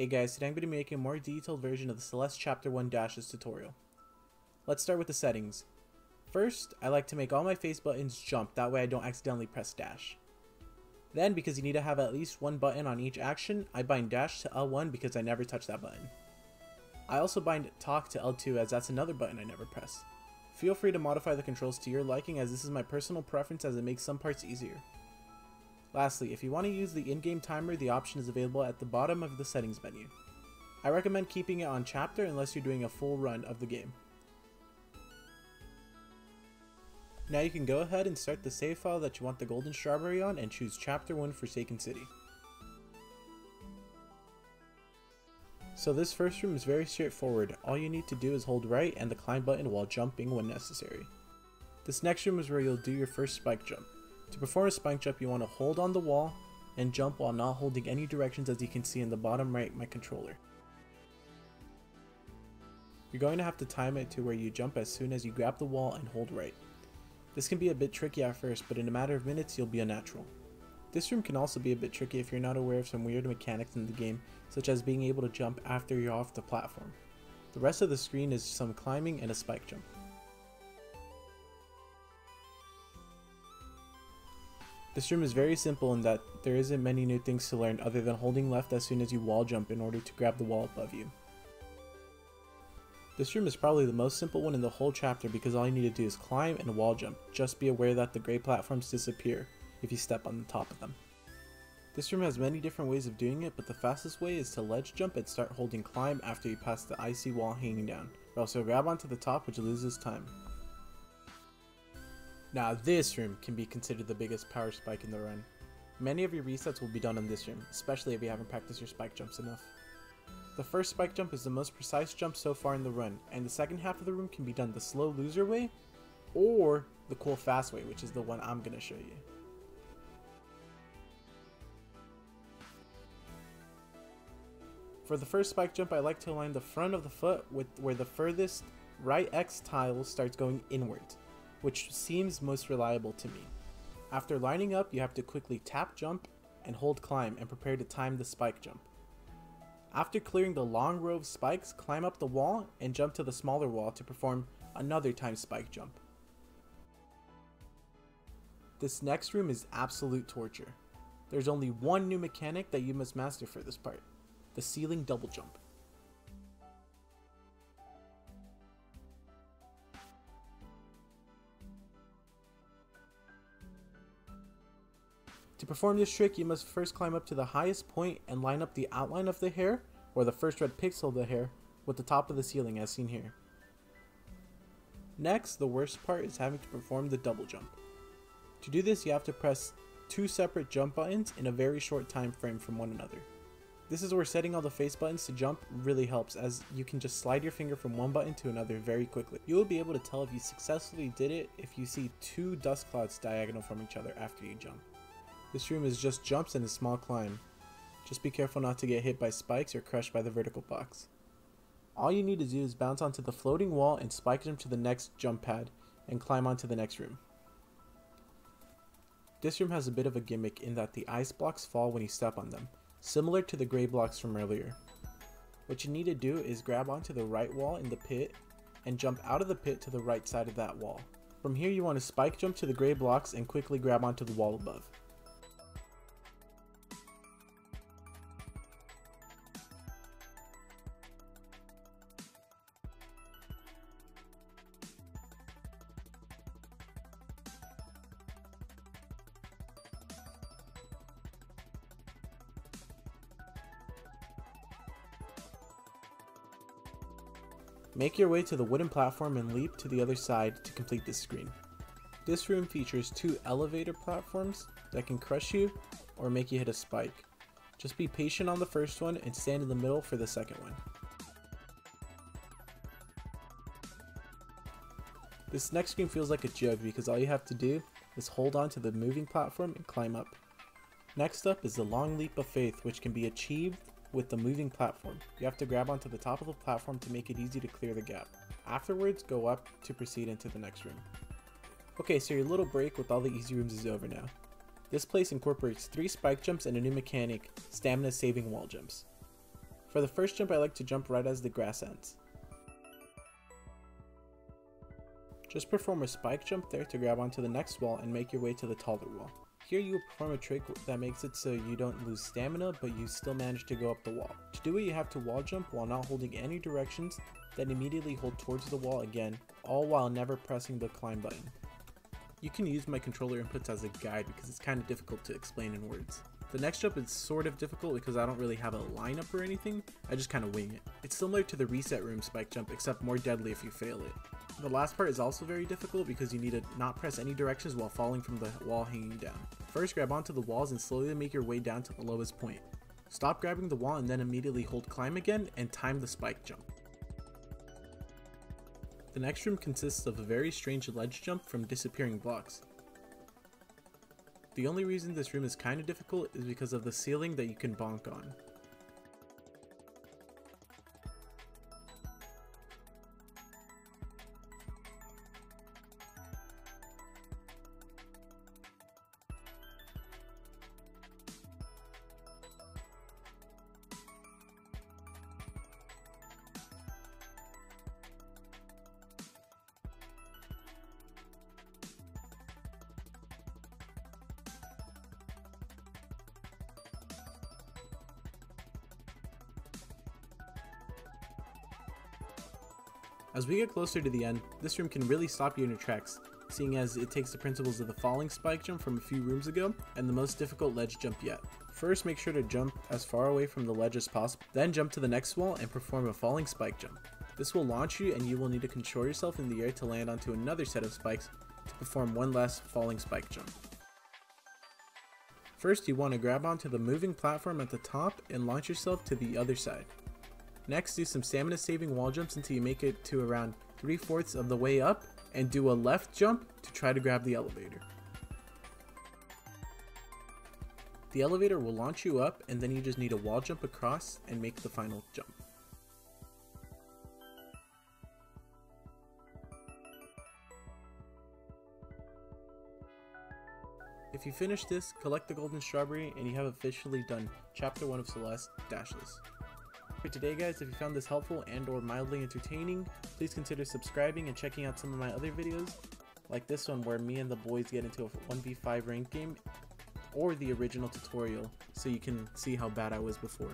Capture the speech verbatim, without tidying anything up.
Hey guys, today I'm going to be making a more detailed version of the Celeste Chapter one Dashes tutorial. Let's start with the settings. First, I like to make all my face buttons jump, that way I don't accidentally press dash. Then, because you need to have at least one button on each action, I bind dash to L one because I never touch that button. I also bind talk to L two as that's another button I never press. Feel free to modify the controls to your liking as this is my personal preference as it makes some parts easier. Lastly, if you want to use the in-game timer, the option is available at the bottom of the settings menu. I recommend keeping it on chapter unless you're doing a full run of the game. Now you can go ahead and start the save file that you want the golden strawberry on and choose chapter one Forsaken City. So this first room is very straightforward, all you need to do is hold right and the climb button while jumping when necessary. This next room is where you'll do your first spike jump. To perform a spike jump, you want to hold on the wall and jump while not holding any directions, as you can see in the bottom right my controller. You're going to have to time it to where you jump as soon as you grab the wall and hold right. This can be a bit tricky at first, but in a matter of minutes you'll be a natural. This room can also be a bit tricky if you're not aware of some weird mechanics in the game, such as being able to jump after you're off the platform. The rest of the screen is some climbing and a spike jump. This room is very simple in that there isn't many new things to learn other than holding left as soon as you wall jump in order to grab the wall above you. This room is probably the most simple one in the whole chapter because all you need to do is climb and wall jump. Just be aware that the gray platforms disappear if you step on the top of them. This room has many different ways of doing it, but the fastest way is to ledge jump and start holding climb after you pass the icy wall hanging down, or else you'll grab onto the top, which loses time. Now this room can be considered the biggest power spike in the run. Many of your resets will be done in this room, especially if you haven't practiced your spike jumps enough. The first spike jump is the most precise jump so far in the run, and the second half of the room can be done the slow loser way, or the cool fast way, which is the one I'm going to show you. For the first spike jump, I like to align the front of the foot with where the furthest right X tile starts going inwards, which seems most reliable to me. After lining up, you have to quickly tap jump and hold climb and prepare to time the spike jump. After clearing the long row of spikes, climb up the wall and jump to the smaller wall to perform another time spike jump. This next room is absolute torture. There's only one new mechanic that you must master for this part, the ceiling double jump. To perform this trick, you must first climb up to the highest point and line up the outline of the hair, or the first red pixel of the hair, with the top of the ceiling as seen here. Next, the worst part is having to perform the double jump. To do this, you have to press two separate jump buttons in a very short time frame from one another. This is where setting all the face buttons to jump really helps, as you can just slide your finger from one button to another very quickly. You will be able to tell if you successfully did it if you see two dust clouds diagonal from each other after you jump. This room is just jumps and a small climb. Just be careful not to get hit by spikes or crushed by the vertical box. All you need to do is bounce onto the floating wall and spike jump to the next jump pad and climb onto the next room. This room has a bit of a gimmick in that the ice blocks fall when you step on them, similar to the gray blocks from earlier. What you need to do is grab onto the right wall in the pit and jump out of the pit to the right side of that wall. From here you want to spike jump to the gray blocks and quickly grab onto the wall above. Make your way to the wooden platform and leap to the other side to complete this screen. This room features two elevator platforms that can crush you or make you hit a spike. Just be patient on the first one and stand in the middle for the second one. This next screen feels like a joke because all you have to do is hold on to the moving platform and climb up. Next up is the long leap of faith, which can be achieved with the moving platform. You have to grab onto the top of the platform to make it easy to clear the gap. Afterwards, go up to proceed into the next room. Okay, so your little break with all the easy rooms is over now. This place incorporates three spike jumps and a new mechanic, stamina saving wall jumps. For the first jump, I like to jump right as the grass ends. Just perform a spike jump there to grab onto the next wall and make your way to the taller wall. Here you will perform a trick that makes it so you don't lose stamina, but you still manage to go up the wall. To do it, you have to wall jump while not holding any directions, then immediately hold towards the wall again, all while never pressing the climb button. You can use my controller inputs as a guide because it's kind of difficult to explain in words. The next jump is sort of difficult because I don't really have a lineup or anything, I just kind of wing it. It's similar to the reset room spike jump except more deadly if you fail it. The last part is also very difficult because you need to not press any directions while falling from the wall hanging down. First, grab onto the walls and slowly make your way down to the lowest point. Stop grabbing the wall and then immediately hold climb again and time the spike jump. The next room consists of a very strange ledge jump from disappearing blocks. The only reason this room is kind of difficult is because of the ceiling that you can bonk on. As we get closer to the end, this room can really stop you in your tracks, seeing as it takes the principles of the falling spike jump from a few rooms ago, and the most difficult ledge jump yet. First, make sure to jump as far away from the ledge as possible, then jump to the next wall and perform a falling spike jump. This will launch you and you will need to control yourself in the air to land onto another set of spikes to perform one last falling spike jump. First, you want to grab onto the moving platform at the top and launch yourself to the other side. Next, do some stamina saving wall jumps until you make it to around three-fourths of the way up and do a left jump to try to grab the elevator. The elevator will launch you up and then you just need a wall jump across and make the final jump. If you finish this, collect the golden strawberry and you have officially done chapter one of Celeste Dashless. For today guys, if you found this helpful and or mildly entertaining, please consider subscribing and checking out some of my other videos, like this one where me and the boys get into a one v five ranked game, or the original tutorial so you can see how bad I was before.